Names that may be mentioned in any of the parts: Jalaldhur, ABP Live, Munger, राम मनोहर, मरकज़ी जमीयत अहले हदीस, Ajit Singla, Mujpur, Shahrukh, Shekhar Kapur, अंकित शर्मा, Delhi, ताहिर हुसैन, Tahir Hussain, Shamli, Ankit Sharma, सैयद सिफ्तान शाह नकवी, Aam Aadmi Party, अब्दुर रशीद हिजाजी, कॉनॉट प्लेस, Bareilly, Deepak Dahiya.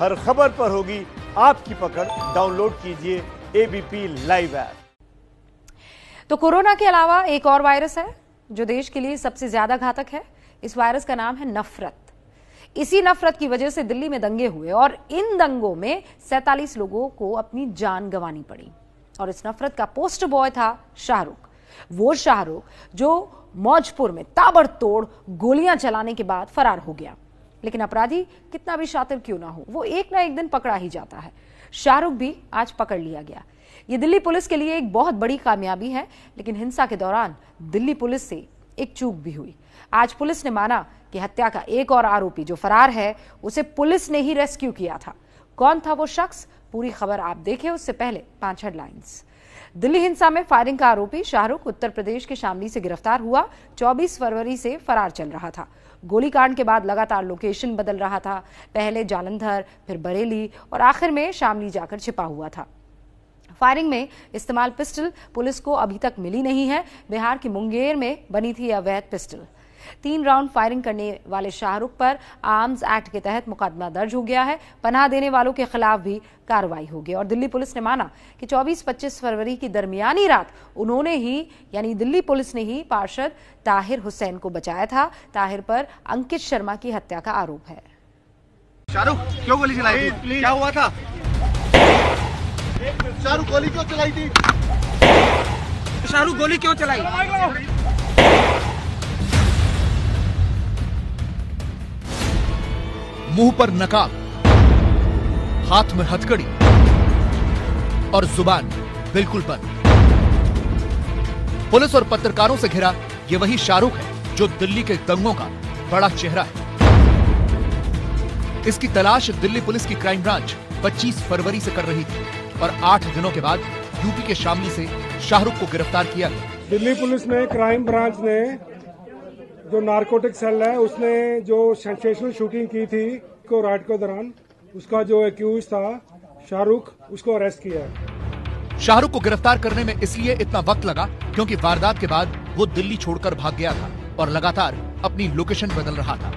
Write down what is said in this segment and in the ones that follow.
हर खबर पर होगी आपकी पकड़। डाउनलोड कीजिए एबीपी लाइव ऐप। तो कोरोना के अलावा एक और वायरस है जो देश के लिए सबसे ज्यादा घातक है। इस वायरस का नाम है नफरत। इसी नफरत की वजह से दिल्ली में दंगे हुए और इन दंगों में 47 लोगों को अपनी जान गंवानी पड़ी। और इस नफरत का पोस्टर बॉय था शाहरुख। वो शाहरुख जो मौजपुर में ताबड़तोड़ गोलियां चलाने के बाद फरार हो गया। लेकिन अपराधी कितना भी शातिर क्यों ना हो, वो एक ना एक दिन पकड़ा ही जाता है। शाहरुख भी आज पकड़ लिया गया। ये दिल्ली पुलिस के लिए एक बहुत बड़ी कामयाबी है। लेकिन हिंसा के दौरान दिल्ली पुलिस से एक चूक भी हुई। आज पुलिस ने माना कि हत्या का एक और आरोपी जो फरार है उसे पुलिस ने ही रेस्क्यू किया था। कौन था वो शख्स, पूरी खबर आप देखें उससे पहले 5 हेडलाइंस। दिल्ली हिंसा में फायरिंग का आरोपी शाहरुख उत्तर प्रदेश के शामली से गिरफ्तार हुआ। 24 फरवरी से फरार चल रहा था। गोलीकांड के बाद लगातार लोकेशन बदल रहा था। पहले जालंधर, फिर बरेली और आखिर में शामली जाकर छिपा हुआ था। फायरिंग में इस्तेमाल पिस्टल पुलिस को अभी तक मिली नहीं है। बिहार के मुंगेर में बनी थी अवैध पिस्टल। 3 राउंड फायरिंग करने वाले शाहरुख पर आर्म्स एक्ट के तहत मुकदमा दर्ज हो गया है। पनाह देने वालों के खिलाफ भी कार्रवाई होगी। और दिल्ली पुलिस ने माना कि 24-25 फरवरी की दरमियानी रात उन्होंने ही यानी दिल्ली पुलिस ने ही पार्षद ताहिर हुसैन को बचाया था। ताहिर पर अंकित शर्मा की हत्या का आरोप है। शाहरुख क्यों गोली चलाई थी? क्या हुआ था? शाहरुख गोली क्यों चलाई थी? शाहरुख गोली क्यों चलाई? मुंह पर नकाब, हाथ में हथकड़ी और जुबान बिल्कुल बंद। पुलिस और पत्रकारों से घिरा ये वही शाहरुख है जो दिल्ली के दंगों का बड़ा चेहरा है। इसकी तलाश दिल्ली पुलिस की क्राइम ब्रांच 25 फरवरी से कर रही थी और 8 दिनों के बाद यूपी के शामली से शाहरुख को गिरफ्तार किया गया। दिल्ली पुलिस ने, क्राइम ब्रांच ने, जो नारकोटिक सेल है उसने जो सेंसेशनल शूटिंग की थी को राइड के दौरान उसका जो एक्यूज था शाहरुख, उसको अरेस्ट किया है। शाहरुख को गिरफ्तार करने में इसलिए इतना वक्त लगा क्योंकि वारदात के बाद वो दिल्ली छोड़कर भाग गया था और लगातार अपनी लोकेशन बदल रहा था।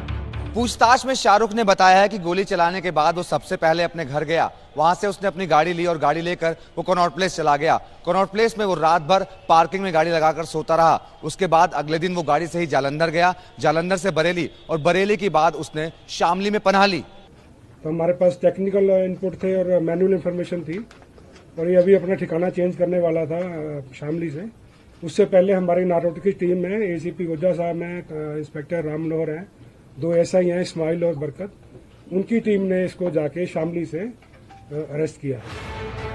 पूछताछ में शाहरुख ने बताया है कि गोली चलाने के बाद वो सबसे पहले अपने घर गया। वहां से उसने अपनी गाड़ी ली और गाड़ी लेकर वो कॉनॉट प्लेस चला गया। कॉनॉट प्लेस में वो रात भर पार्किंग में गाड़ी लगाकर सोता रहा। उसके बाद अगले दिन वो गाड़ी से ही जालंधर गया, जालंधर से बरेली और बरेली के बाद उसने शामली में पनाह ली। तो हमारे पास टेक्निकल इनपुट थे और मैनुअल इन्फॉर्मेशन थी और ये अभी अपना ठिकाना चेंज करने वाला था शामली से। उससे पहले हमारी नारोट की टीम में ACP गुज्जा साहब हैं, इंस्पेक्टर राम मनोहर हैं, 2 एसआई हैं इस्माइल और बरकत, उनकी टीम ने इसको जाके शामली से अरेस्ट किया।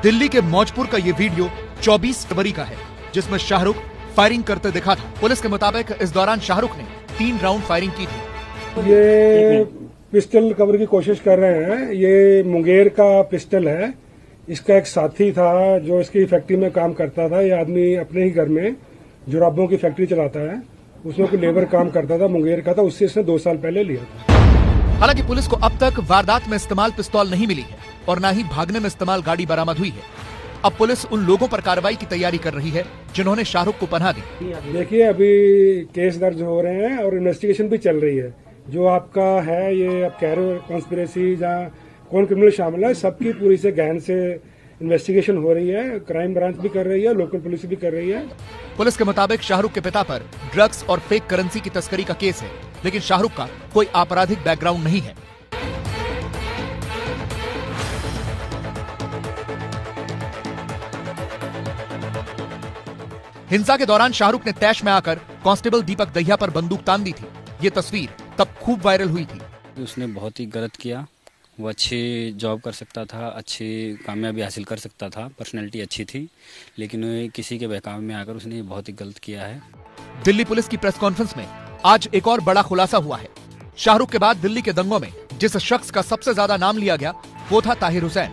दिल्ली के मौजपुर का ये वीडियो 24 फरवरी का है जिसमें शाहरुख फायरिंग करते दिखा था। पुलिस के मुताबिक इस दौरान शाहरुख ने 3 राउंड फायरिंग की थी। ये पिस्टल कवर की कोशिश कर रहे हैं। ये मुंगेर का पिस्टल है। इसका एक साथी था जो इसकी फैक्ट्री में काम करता था। ये आदमी अपने ही घर में जुराबों की फैक्ट्री चलाता है। उसमें कोई लेबर काम करता था, मुंगेर का था, उससे इसने 2 साल पहले लिया था। हालांकि पुलिस को अब तक वारदात में इस्तेमाल पिस्तौल नहीं मिली है और न ही भागने में इस्तेमाल गाड़ी बरामद हुई है। अब पुलिस उन लोगों पर कार्रवाई की तैयारी कर रही है जिन्होंने शाहरुख को पनाह दी। देखिए अभी केस दर्ज हो रहे हैं और इन्वेस्टिगेशन भी चल रही है। जो आपका है ये आप कह रहे हो कॉन्स्पिरेसी जहाँ कौन क्रिमिनल शामिल है, सबकी पूरी से गहन से इन्वेस्टिगेशन हो रही है। क्राइम ब्रांच भी कर रही है, लोकल पुलिस भी कर रही है। पुलिस के मुताबिक शाहरुख के पिता पर ड्रग्स और फेक करेंसी की तस्करी का केस है, लेकिन शाहरुख का कोई आपराधिक बैकग्राउंड नहीं है। हिंसा के दौरान शाहरुख ने तैश में आकर कांस्टेबल दीपक दहिया पर बंदूक तान दी थी। ये तस्वीर तब खूब वायरल हुई थी। उसने बहुत ही गलत किया। वो अच्छी जॉब कर सकता था, अच्छी कामयाबी हासिल कर सकता था, पर्सनैलिटी अच्छी थी, लेकिन किसी के बहकावे में आकर उसने बहुत ही गलत किया है। दिल्ली पुलिस की प्रेस कॉन्फ्रेंस में आज एक और बड़ा खुलासा हुआ है। शाहरुख के बाद दिल्ली के दंगों में जिस शख्स का सबसे ज्यादा नाम लिया गया वो था ताहिर हुसैन।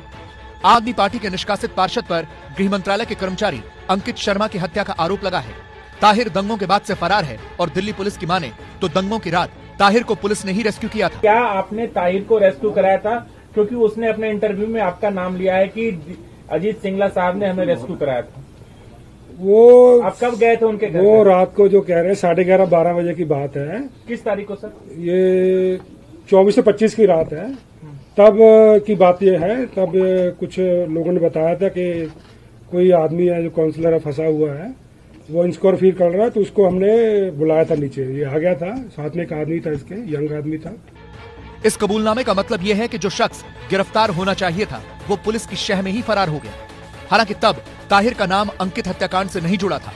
आम आदमी पार्टी के निष्कासित पार्षद पर गृह मंत्रालय के कर्मचारी अंकित शर्मा की हत्या का आरोप लगा है। ताहिर दंगों के बाद से फरार है और दिल्ली पुलिस की माने तो दंगों की रात ताहिर को पुलिस ने ही रेस्क्यू किया था। क्या आपने ताहिर को रेस्क्यू कराया था? क्योंकि उसने अपने इंटरव्यू में आपका नाम लिया है कि अजीत सिंगला साहब ने हमें रेस्क्यू कराया था। वो आप कब गए थे उनके घर? वो रात को जो कह रहे हैं 11:30-12 बजे की बात है। किस तारीख को सर? ये 24 से 25 की रात है। तब की बात यह है, तब कुछ लोगों ने बताया था कि कोई आदमी है जो काउंसलर है फंसा हुआ है, वो इंस्कोर फील कर रहा है, तो उसको हमने बुलाया था नीचे, ये आ गया था, साथ में एक आदमी था इसके, यंग आदमी था। इस कबूलनामे का मतलब ये है कि जो शख्स गिरफ्तार होना चाहिए था वो पुलिस की शह में ही फरार हो गया। हालांकि तब ताहिर का नाम अंकित हत्याकांड से नहीं जुड़ा था।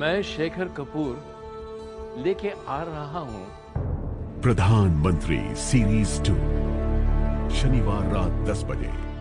मैं शेखर कपूर लेके आ रहा हूँ प्रधानमंत्री सीरीज 2 शनिवार रात 10 बजे।